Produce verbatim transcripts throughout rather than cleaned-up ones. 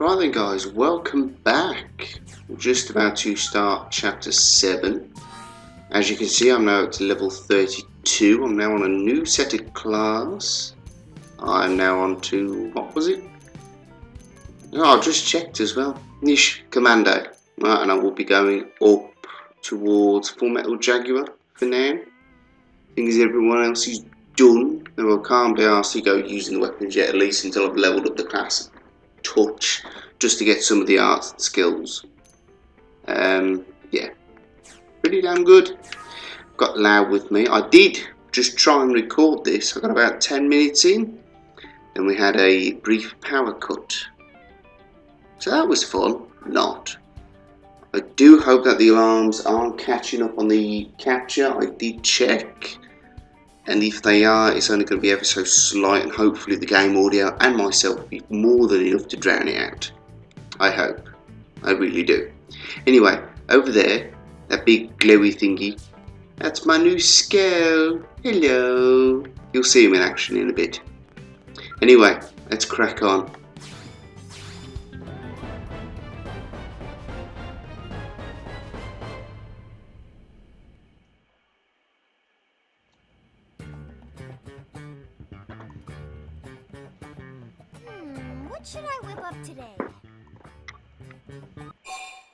Right then guys, welcome back. We're just about to start chapter seven. As you can see, I'm now up to level thirty-two. I'm now on a new set of class. I'm now on to, what was it? Oh, I just checked as well. Nish Commando. Right, and I will be going up towards Full Metal Jaguar for now. Thing is, everyone else is done. Now I can't be arsed to go using the weapons yet, at least until I've leveled up the class a touch, just to get some of the arts and skills. Um, yeah. Pretty damn good. Got Lau with me. I did just try and record this. I got about ten minutes in. Then we had a brief power cut. So that was fun. Not. I do hope that the alarms aren't catching up on the capture. I did check. And if they are, it's only going to be ever so slight. And hopefully the game audio and myself will be more than enough to drown it out. I hope. I really do. Anyway, over there, that big glowy thingy, that's my new scale. Hello. You'll see him in action in a bit. Anyway, let's crack on.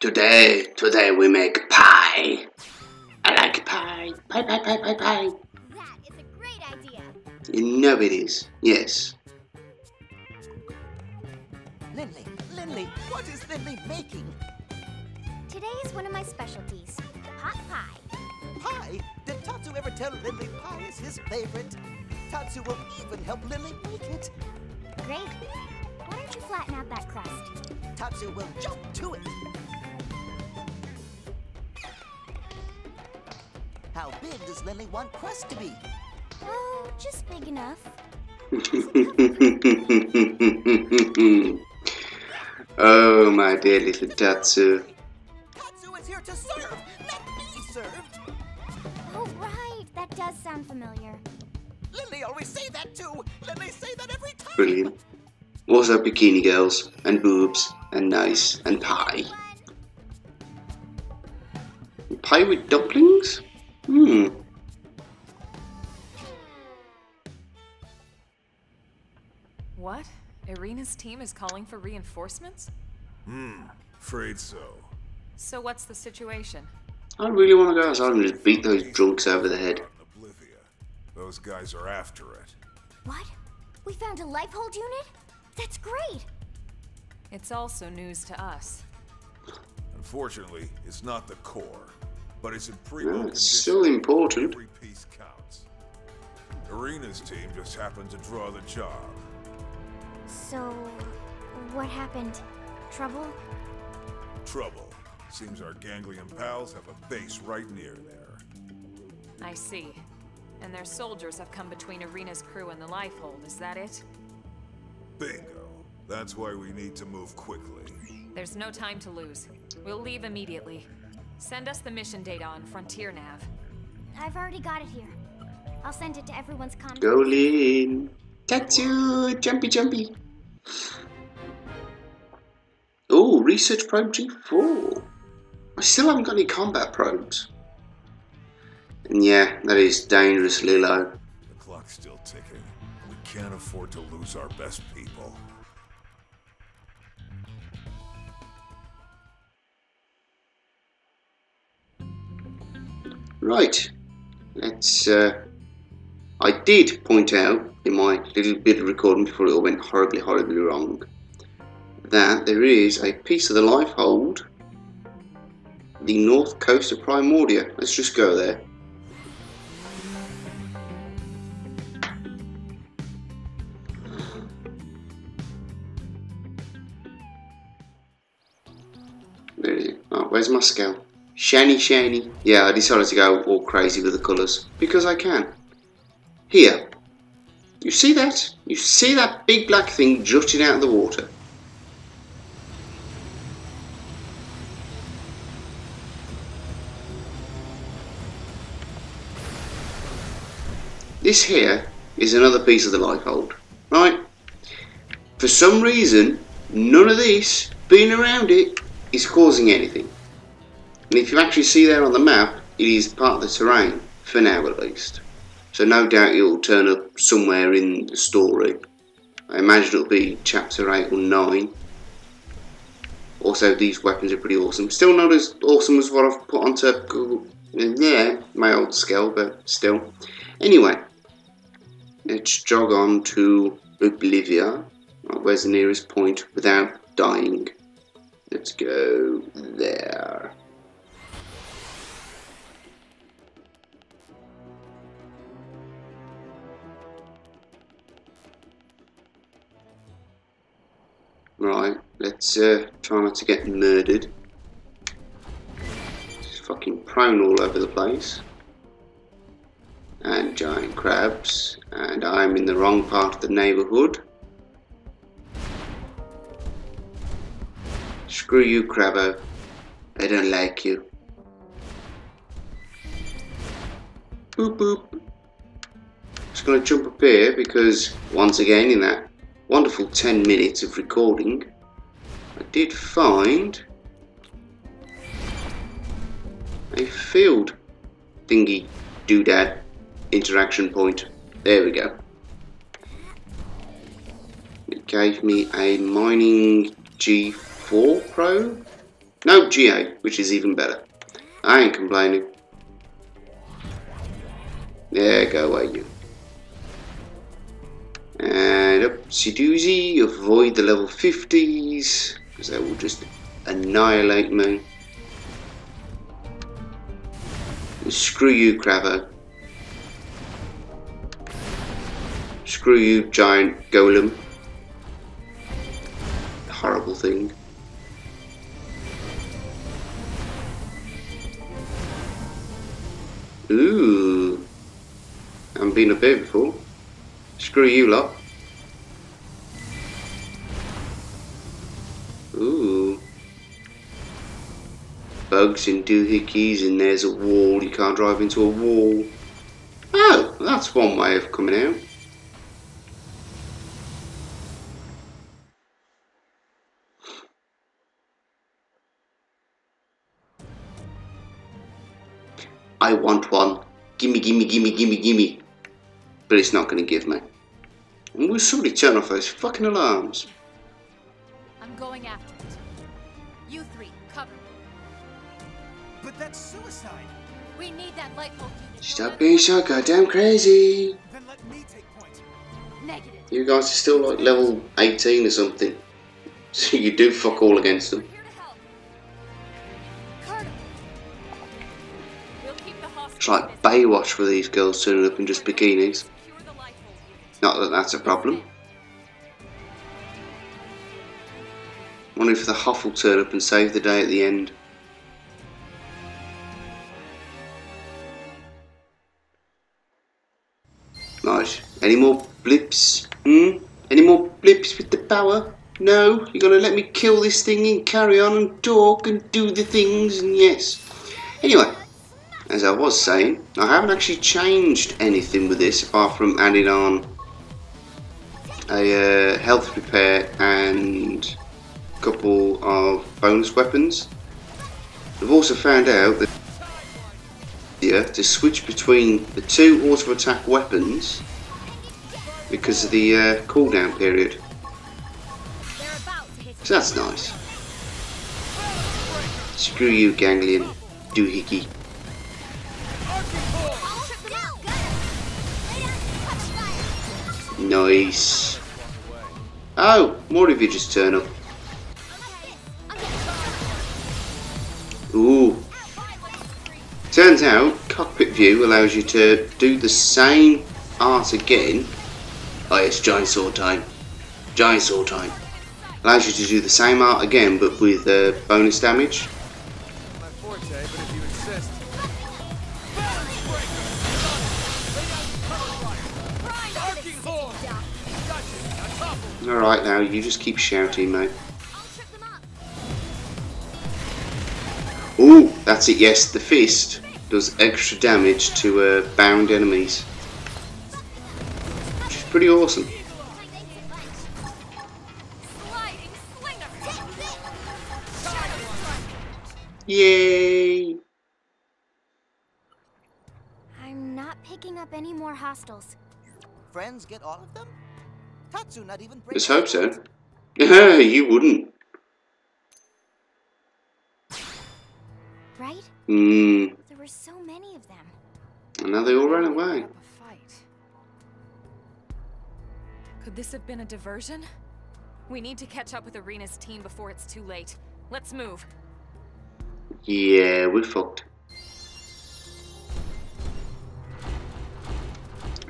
Today, today we make pie. I like pie. Pie, pie, pie, pie, pie. That is a great idea. You know it is. Yes. Lin Lee, Lin Lee, what is Lin Lee making? Today is one of my specialties, the pot pie. Pie? Did Tatsu ever tell Lin Lee pie is his favorite? Tatsu will even help Lin Lee make it. Great. Why don't you flatten out that crust? Tatsu will jump to it. How big does Lily want crust to be? Oh, just big enough. Oh, my dear little Tatsu. Tatsu is here to serve, not be served. Oh, right. That does sound familiar. Lily always say that too. Lily say that every time. Brilliant. Also bikini girls and boobs and nice and pie. Pie with dumplings? Hmm. What? Irina's team is calling for reinforcements? Hmm. Afraid so. So what's the situation? I really want to go outside and just beat those drunks over the head. Oblivia. Those guys are after it. What? We found a life hold unit? That's great! It's also news to us. Unfortunately, it's not the core. But it's in pre-open no, it's still important. Every piece counts. Arena's team just happened to draw the job. So, what happened? Trouble? Trouble. Seems our Ganglion pals have a base right near there. I see. And their soldiers have come between Arena's crew and the lifehold, is that it? Bingo. That's why we need to move quickly. There's no time to lose. We'll leave immediately. Send us the mission data on Frontier Nav. I've already got it here. I'll send it to everyone's comments. Golin! Tatsu! Jumpy jumpy! Oh, Research Probe G four. I still haven't got any combat probes. And yeah, that is dangerously low. The clock's still ticking. We can't afford to lose our best people. Right, let's, uh, I did point out in my little bit of recording before it all went horribly, horribly wrong, that there is a piece of the lifehold, the north coast of Primordia. Let's just go there. Where is it? Oh, where's my scale? Shiny, shiny. Yeah, I decided to go all crazy with the colours because I can. Here. You see that? You see that big black thing jutting out of the water? This here is another piece of the lifehold, right? For some reason, none of this being around it is causing anything. And if you actually see there on the map, it is part of the terrain, for now at least. So no doubt it will turn up somewhere in the story. I imagine it will be chapter eight or nine. Also, these weapons are pretty awesome. Still not as awesome as what I've put onto Google. Yeah, my old skill, but still. Anyway, let's jog on to Oblivia. Where's the nearest point without dying? Let's go there. Right, let's uh, try not to get murdered. Just fucking prone all over the place. And giant crabs. And I'm in the wrong part of the neighbourhood. Screw you, Crabbo. I don't like you. Boop boop. Just gonna jump up here because, once again, in that wonderful ten minutes of recording, I did find a field thingy doodad interaction point. There we go. It gave me a mining G four Pro? No, G eight, which is even better. I ain't complaining. There, go away you. And oopsie doozy, avoid the level fifties, because they will just annihilate me. And screw you, Crabbo. Screw you, giant golem. Horrible thing. Ooh. I haven't been up here before. Screw you lot. Ooh. Bugs and doohickeys, and there's a wall. You can't drive into a wall. Oh, that's one way of coming out. I want one. Gimme, gimme, gimme, gimme, gimme. But it's not going to give me. And will somebody turn off those fucking alarms? I'm going after it. You three, cover me. But that's suicide. We need that light bulb unit. Stop being so goddamn crazy. Then let me take point. Negative. You guys are still like level eighteen or something. So you do fuck all against them. It's like Baywatch for these girls turning up in just bikinis. Not that that's a problem. I wonder if the Huff will turn up and save the day at the end. Right, any more blips? Hmm? Any more blips with the power? No? You're gonna let me kill this thing and carry on and talk and do the things and yes. Anyway. As I was saying, I haven't actually changed anything with this apart from adding on a uh, health repair and a couple of bonus weapons. I've also found out that yeah, to switch between the two auto attack weapons because of the uh, cooldown period. So that's nice. Screw you, Ganglion doohickey. Nice. Oh, more of you just turn up. Ooh. Turns out, cockpit view allows you to do the same art again. Oh, it's giant sword time. Giant sword time. Allows you to do the same art again, but with uh, bonus damage. Alright now, you just keep shouting, mate. Ooh, that's it, yes, the fist does extra damage to uh, bound enemies. Which is pretty awesome. Yay! I'm not picking up any more hostiles. Friends get all of them? Tatsu not even breaks. Let's hope so. You wouldn't. Right? Mm. There were so many of them. And now they all ran away. Could this have been a diversion? We need to catch up with Arena's team before it's too late. Let's move. Yeah, we're fucked.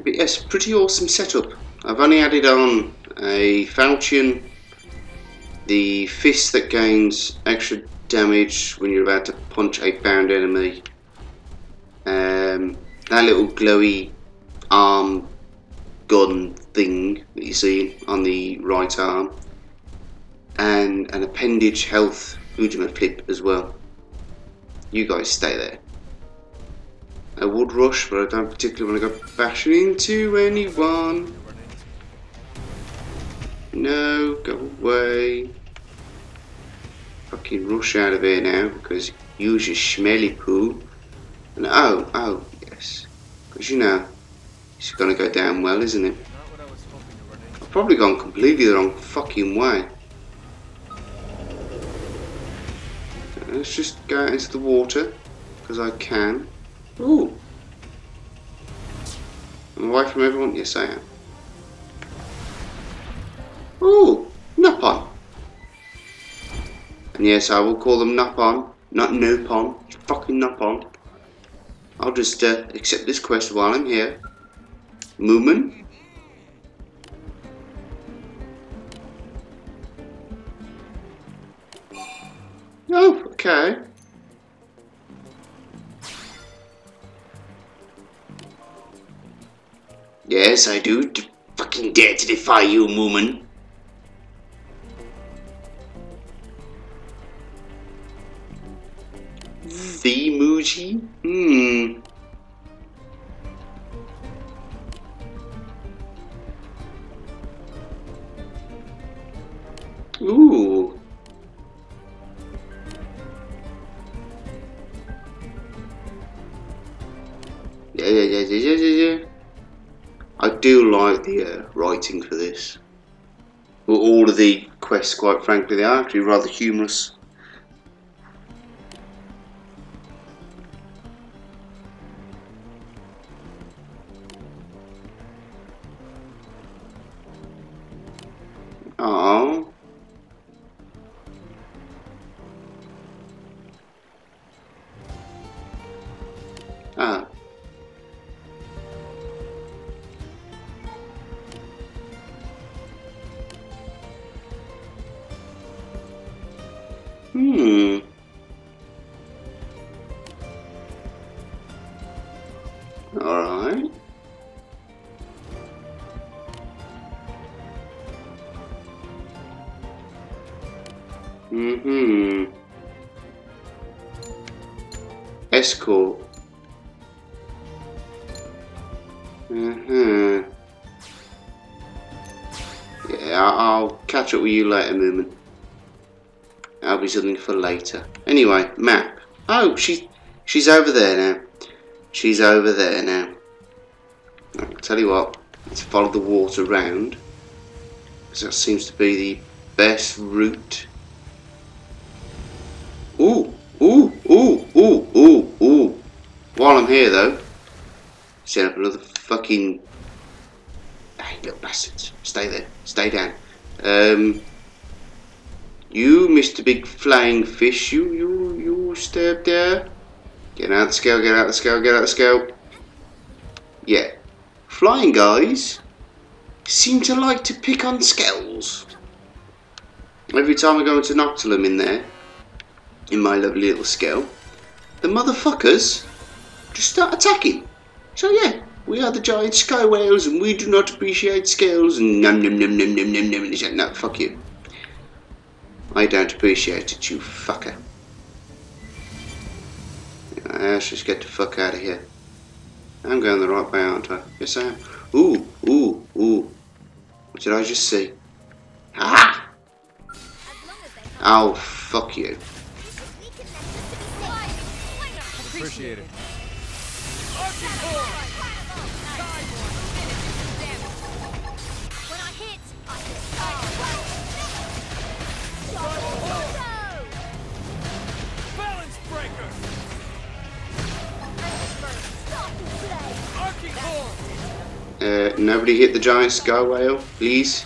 But yes, pretty awesome setup. I've only added on a falchion, the fist that gains extra damage when you're about to punch a bound enemy, um, that little glowy arm gun thing that you see on the right arm, and an appendage health Ujima clip as well. You guys stay there. I would rush, but I don't particularly want to go bashing into anyone. No, go away. Fucking rush out of here now, because use your smelly poo. And oh, oh, yes. Because you know, it's gonna go down well, isn't it? I've probably gone completely the wrong fucking way. Let's just go out into the water, because I can. Ooh. I'm away from everyone? Yes, I am. Ooh, Nopon. And yes, I will call them Nopon, not Nopon. It's fucking Nopon. I'll just uh, accept this quest while I'm here. Moomin. Oh, okay. Yes, I do fucking dare to defy you, Moomin. The Muji? Hmm. Ooh. Yeah, yeah, yeah, yeah, yeah, yeah. I do like the uh, writing for this. Well, all of the quests, quite frankly, they are actually rather humorous. Oh. Ah. Hmm. All right. Mm-hmm. Escort. Uh-huh. Yeah, I'll catch up with you later, Moomin. That'll be something for later. Anyway, map. Oh, she, she's over there now. She's over there now. I'll tell you what, let's follow the water round, because that seems to be the best route. Ooh, ooh, ooh, ooh, ooh, ooh. While I'm here, though, set up another fucking... Hey, little bastards. Stay there. Stay down. Um, you, Mister Big Flying Fish, you, you, you, stay up there. Get out the scale, get out the scale, get out the scale. Yeah. Flying guys seem to like to pick on scales. Every time I go into Noctilum in there, in my lovely little scale, the motherfuckers just start attacking. So yeah, we are the giant sky whales and we do not appreciate scales and nom nom nom nom nom nom nom. They say, no, fuck you. I don't appreciate it, you fucker. Let's just get the fuck out of here. I'm going the right way, aren't I? Yes, I am. Ooh, ooh, ooh. What did I just see? Ha! Ah! Oh, fuck you. appreciated. When I hit, I hit. Balance breaker. Uh, nobody hit the giant sky whale, please.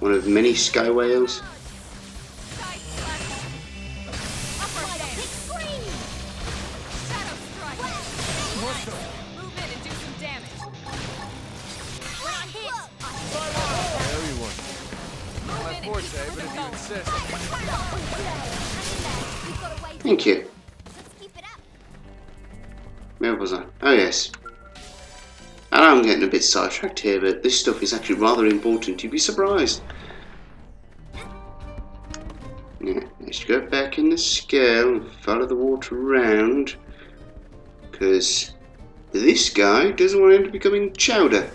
One of many sky whales. Thank you. Where was I? Oh yes. I know I'm getting a bit sidetracked here, but this stuff is actually rather important. You'd be surprised. Yeah, let's go back in the scale and follow the water around, because this guy doesn't want to end up becoming Chowder.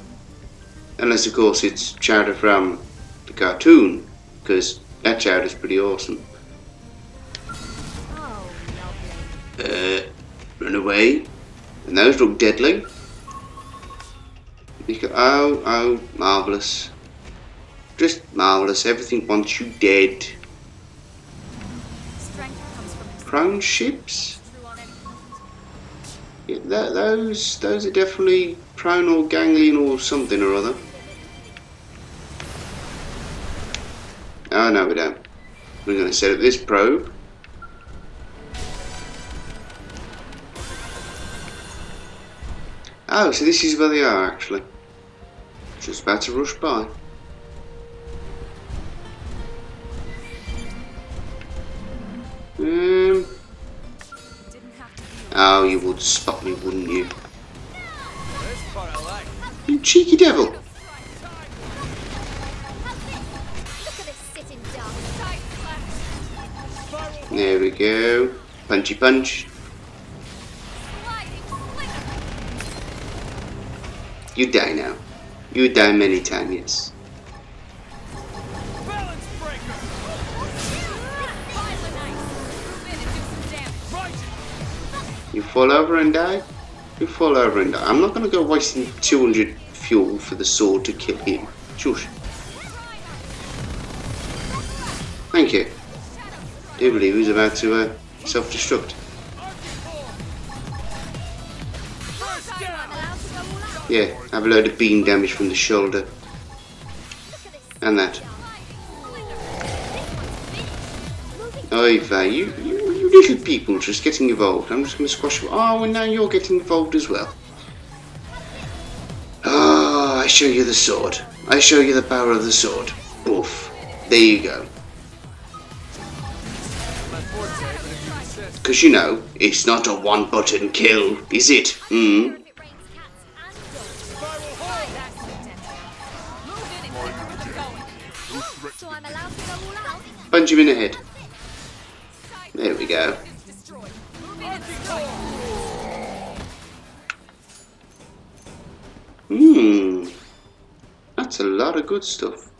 Unless of course it's Chowder from the cartoon, because that Chowder's pretty awesome. Uh, run away, and those look deadly. You go, oh, oh, marvellous. Just marvellous, everything wants you dead. Prone ships? Yeah, that, those, those are definitely prone or ganglion or something or other. Oh no we don't. We're going to set up this probe. Oh, so this is where they are actually. Just about to rush by. Um. Oh, you would spot me, wouldn't you? You cheeky devil! There we go. Punchy punch. You die now. You die many times, yes. You fall over and die? You fall over and die. I'm not gonna go wasting two hundred fuel for the sword to kill him. Shush. Thank you. I do believe he's about to uh, self-destruct. Yeah, have a load of beam damage from the shoulder. And that. Oy vey, you, you, you little people just getting involved. I'm just going to squash you. Oh, and now you're getting involved as well. Ah, oh, I show you the sword. I show you the power of the sword. Boof. There you go. Because, you know, it's not a one-button kill, is it? Hmm? Punch him in the head. There we go. Hmm. That's a lot of good stuff.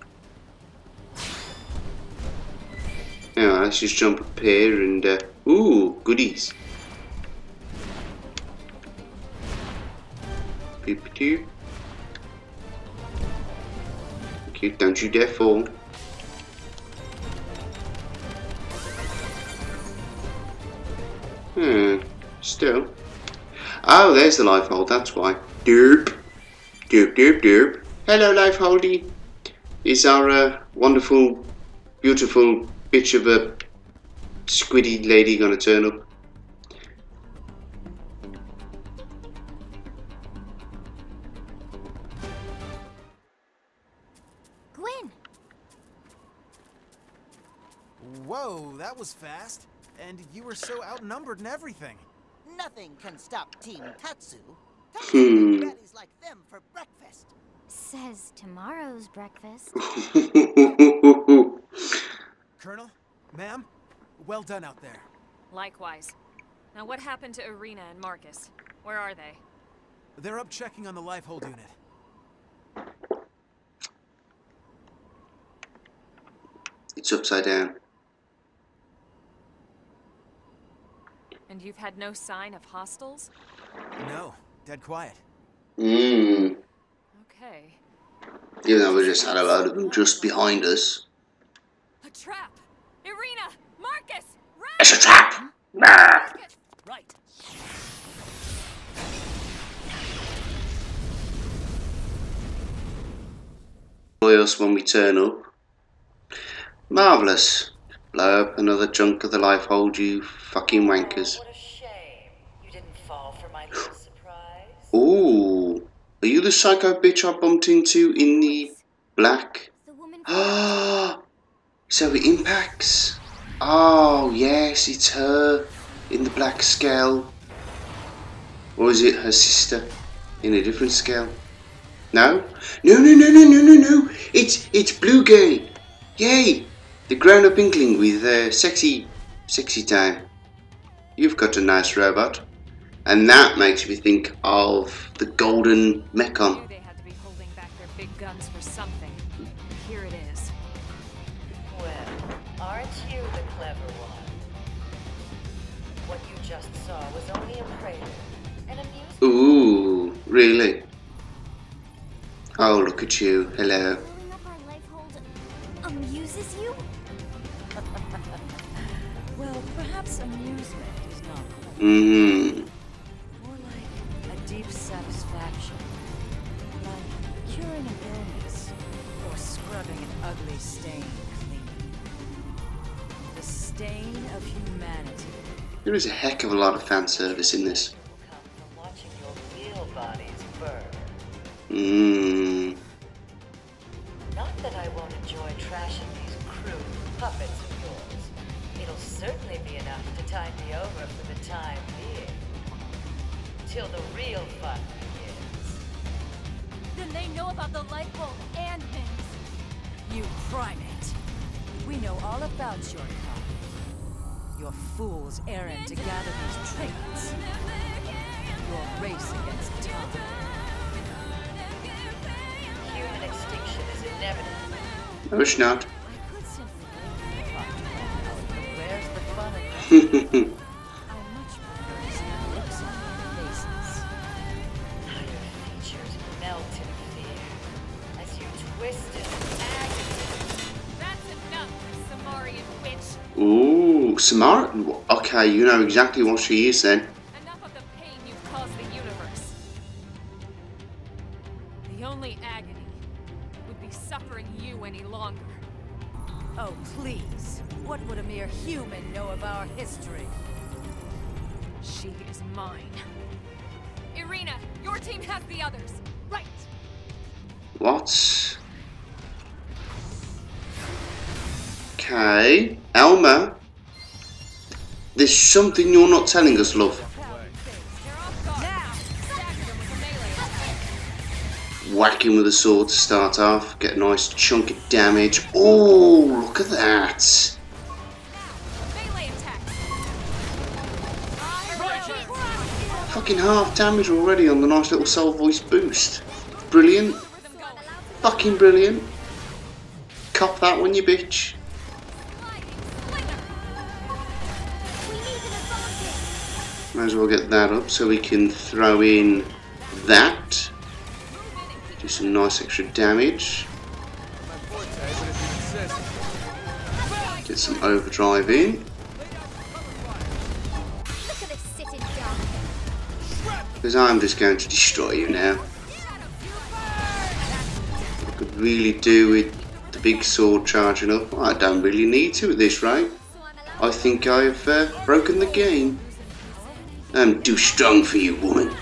Anyway, let's just jump up here and, uh, ooh, goodies. Peep-a-doo. Okay, don't you dare fall. Hmm, still. Oh, there's the life hold, that's why. Derp. Derp, derp, derp. Hello, life holdy. Is our uh, wonderful, beautiful bitch of a squiddy lady gonna turn up? Gwyn. Whoa, that was fast. And you were so outnumbered in everything. Nothing can stop Team Tatsu. Tatsu rallies like them for breakfast. Says tomorrow's breakfast. Colonel, ma'am, well done out there. Likewise. Now what happened to Irina and Marcus? Where are they? They're up checking on the life hold unit. It's upside down. And you've had no sign of hostiles? No, dead quiet. Mmm. Okay. Even though we just had a load of them just behind us. A trap! Irina! Marcus! Run! It's a trap! Nah. Right. Annoy us when we turn up. Marvellous. Blow up another chunk of the life hold, you fucking wankers. Oh, what a shame. You didn't fall for my little surprise. Ooh. Are you the psycho bitch I bumped into in the black? Ah, so it impacts. Oh yes, it's her in the black scale. Or is it her sister in a different scale? No? No no no no no no no! It's it's Blue Gay! Yay! The grown up inkling with uh, sexy sexy time. You've got a nice robot. And that makes me think of the golden Mekon. They had to be holding back their big guns for something. Here it is. Well, aren't you the clever one? What you just saw was only a prelude. An amusement. Ooh, really? Oh, look at you. Hello. Pulling up our life hold amuses you? Well, perhaps amusement is not. Mm-hmm. Ugly stain clean. The stain of humanity. There is a heck of a lot of fan service in this. Mmm. Not that I won't enjoy trashing these crude puppets of yours. It'll certainly be enough to tide me over for the time being. Till the real fun begins. Then they know about the light bulb and things. You primate! We know all about your kind. Your fool's errand to gather these traits. Your race against time. Human extinction is inevitable. No, it's not. I could simply leave the but where's the fun of it? I much prefer seeing looks on your faces. How your features melt in fear as you twist and ooh, Samara? Okay, you know exactly what she is then. Enough of the pain you've caused the universe. The only agony would be suffering you any longer. Oh, please. What would a mere human know of our history? She is mine. Irina, your team has the others. Right. What? Okay, Elma, there's something you're not telling us, love. Whack him with a sword to start off, get a nice chunk of damage. Oh, look at that. Fucking half damage already on the nice little soul voice boost. Brilliant. Fucking brilliant. Cop that one, you bitch. Might as well get that up so we can throw in that. Do some nice extra damage. Get some overdrive in. Because I'm just going to destroy you now. I could really do with the big sword charging up. I don't really need to at this rate. I think I've uh, broken the game. I'm too strong for you, woman.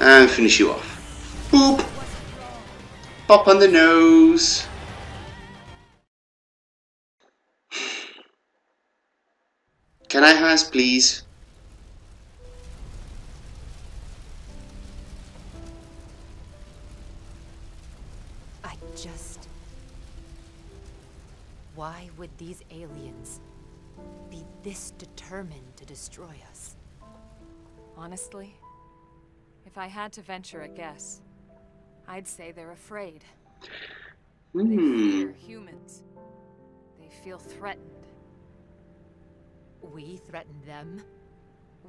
And finish you off. Boop! Pop on the nose. Can I has, please? I just... Why would these aliens... be this determined to destroy us? Honestly, if I had to venture a guess, I'd say they're afraid. Mm. They fear humans. They feel threatened. We threatened them.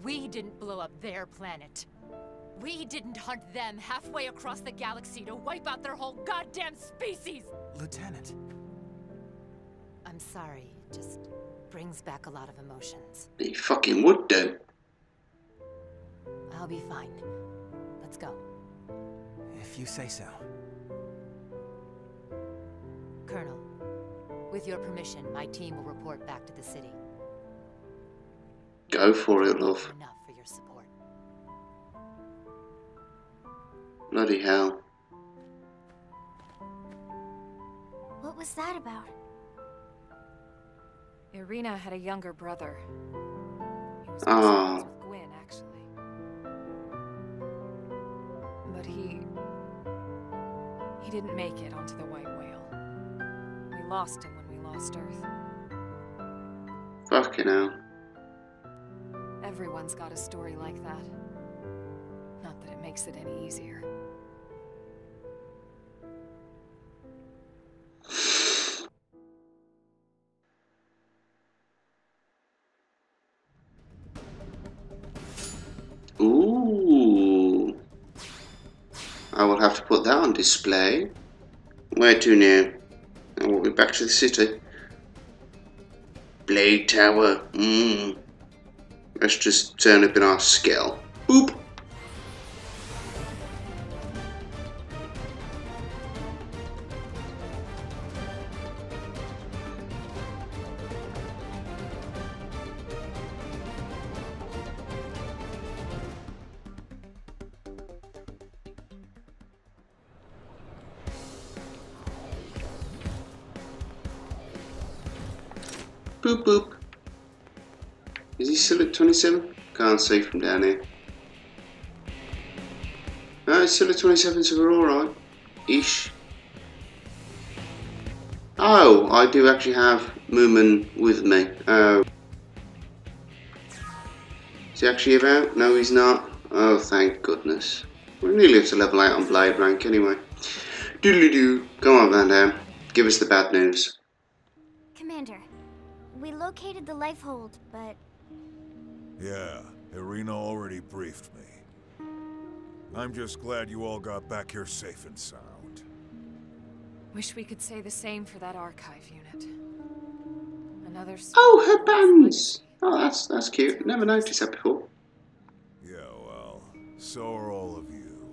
We didn't blow up their planet. We didn't hunt them halfway across the galaxy to wipe out their whole goddamn species! Lieutenant. I'm sorry, just brings back a lot of emotions. They fucking would then. I'll be fine. Let's go. If you say so. Colonel, with your permission, my team will report back to the city. Go for it, love. Enough for your support. Bloody hell. What was that about? Irina had a younger brother. He was oh. with Gwyn, actually. But he... He didn't make it onto the White Whale. We lost him when we lost Earth. Fucking hell. Everyone's got a story like that. Not that it makes it any easier. Ooh. I will have to put that on display. Where to now? And we'll be back to the city. Blade Tower. Mmm. Let's just turn up in our skill. Boop! Boop boop. Is he still at twenty-seven? Can't see from down here. No, he's still at twenty-seven, so we're alright. Ish. Oh, I do actually have Moomin with me. Oh. Is he actually about? No, he's not. Oh, thank goodness. We're nearly up to level eight on Blade rank anyway. Doodly doo. Come on, Van Damme. Give us the bad news. Commander, we located the life hold, but... Yeah, Irina already briefed me. I'm just glad you all got back here safe and sound. Wish we could say the same for that archive unit. Another... Oh, her bands! Oh, that's, that's cute. Never noticed that before. Yeah, well, so are all of you.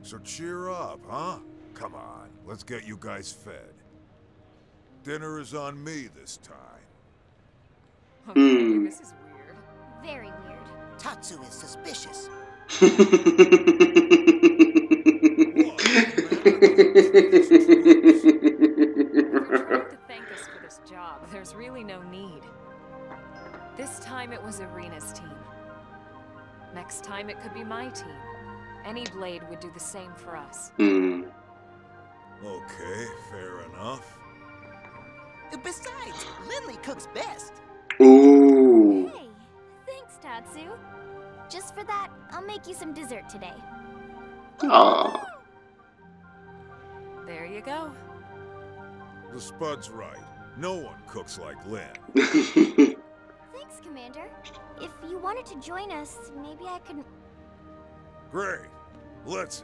So cheer up, huh? Come on, let's get you guys fed. Dinner is on me this time. Okay, mm. This is weird. Very weird. Tatsu is suspicious. To thank us for this job. There's really no need. This time it was Arena's team. Next time it could be my team. Any Blade would do the same for us. Mm. Okay, fair enough. Besides, Lin Lee cooks best. Ooh. Hey, thanks, Tatsu. Just for that, I'll make you some dessert today. Aww. There you go. The Spud's right. No one cooks like Lin. Thanks, Commander. If you wanted to join us, maybe I could... Great. Let's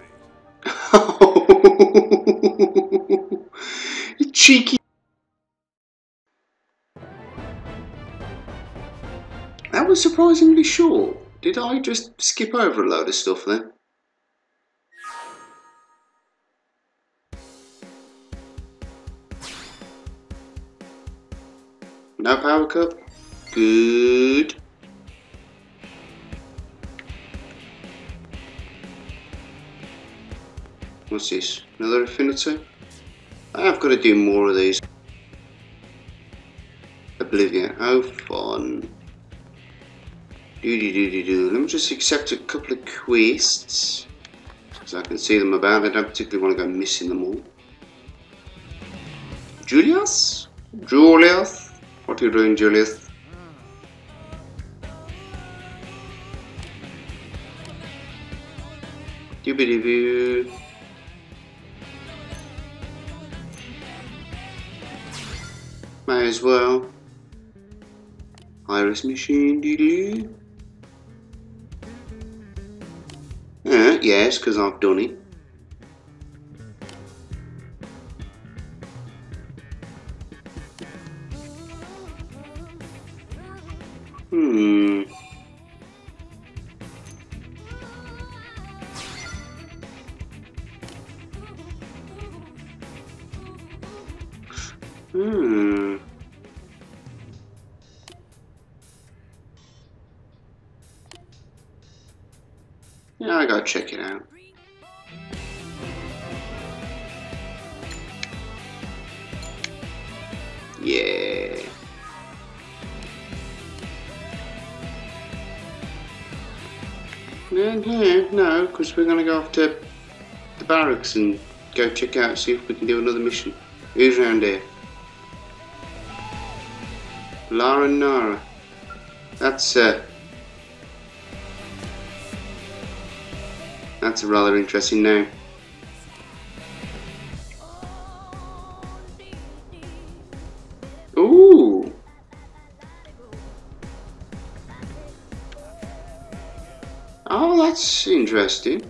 eat. Cheeky. Was surprisingly short. Did I just skip over a load of stuff then? No power cup? Good. What's this? Another affinity? I've got to do more of these. Oblivia. Oh, fun. Do, do, do, do, do. Let me just accept a couple of quests because I can see them about. I don't particularly want to go missing them all. Julius? Julius? What are you doing, Julius? Doobity-boo. May as well. Iris machine, doo-doo. Uh, yes, because I've done it. Hmm. Hmm. Yeah, I gotta check it out. Yeah. No, no, no, because we're gonna go off to the barracks and go check out, see if we can do another mission. Who's around here? Lara and Nora. That's uh That's a rather interesting name. Ooh! Oh, that's interesting.